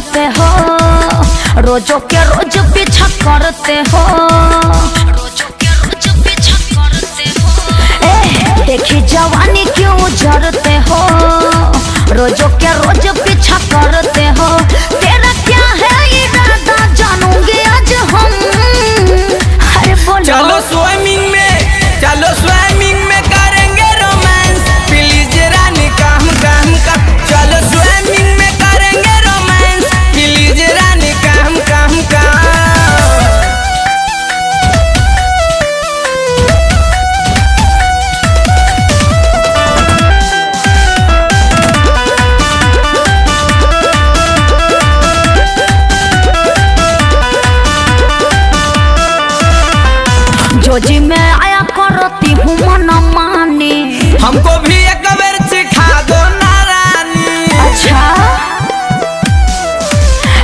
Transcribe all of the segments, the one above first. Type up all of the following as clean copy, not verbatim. करते हो, रोजो के रोज पीछा करते हो, देखी जवानी क्यों उजरते हो, रोजो के रोज पीछा करते हो। तेरा क्या है इरादा जानूंगी आज हम। अरे बोलो चलो स्विमिंग में, चलो स्विमिंग में करेंगे रोमांस, प्लीज रानी काम काम का। चलो स्विमिंग में करेंगे रोमांस, प्लीज रानी काम काम का। जोजी में आया करती हूँ मना मानी, हमको भी एक बार सिखा दो ना रानी। अच्छा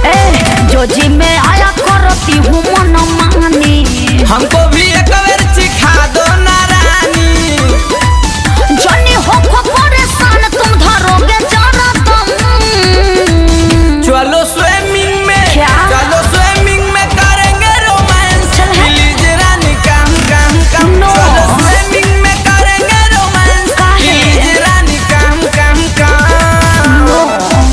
ए, जोजी में आया करती हूँ मना मानी, हमको भी एक बार सिखा दो ना रानी। जानी हो को परेशान तुम धरोगे जाना तुम। चलो स्विमिंग में, चलो स्विमिंग में करेंगे रोमांस, प्लीज रानी काम काम काम। चलो स्विमिंग में करेंगे रोमांस, प्लीज रानी काम काम काम।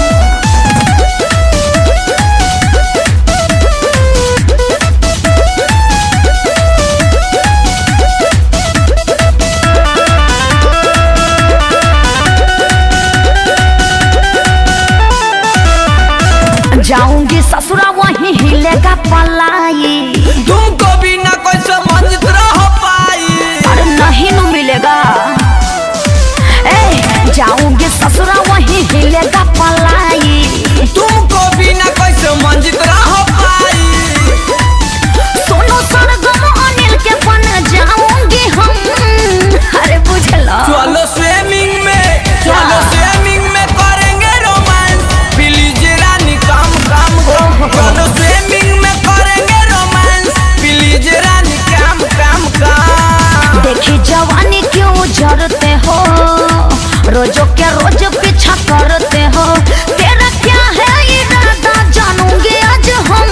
जाऊंगी ससुरा वहीं हिलेगा पलाई, तुमको भी ना कोई समझ रहा पाई। अरे नहीं न मिलेगा। ए जाऊंगी ससुरा वहीं हिलेगा पलाई, तुमको भी ना कोई समझ रहा पाई। सोनू सरगम अनिल के बन जाऊंगी हम। अरे बुझला चलो स्विमिंग में, चलो स्विमिंग में करेंगे रोमांस, प्लीज रानी काम काम काम। चलो स्विमिंग में करेंगे रोमांस, प्लीज रानी काम काम काम। देखी जवानी क्यों उजरते हो, रोजो के रोज पीछा करते हो। तेरा क्या है इरादा जानूंगी आज हम।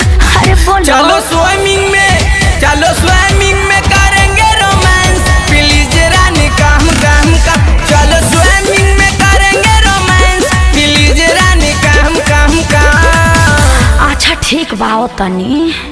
अरे बोलो चलो स्विमिंग में, चलो स्विमिंग में करेंगे रोमांस, प्लीज रानी काम काम काम। चलो स्विमिंग में करेंगे रोमांस, प्लीज रानी काम काम काम। अच्छा ठीक बा तनी।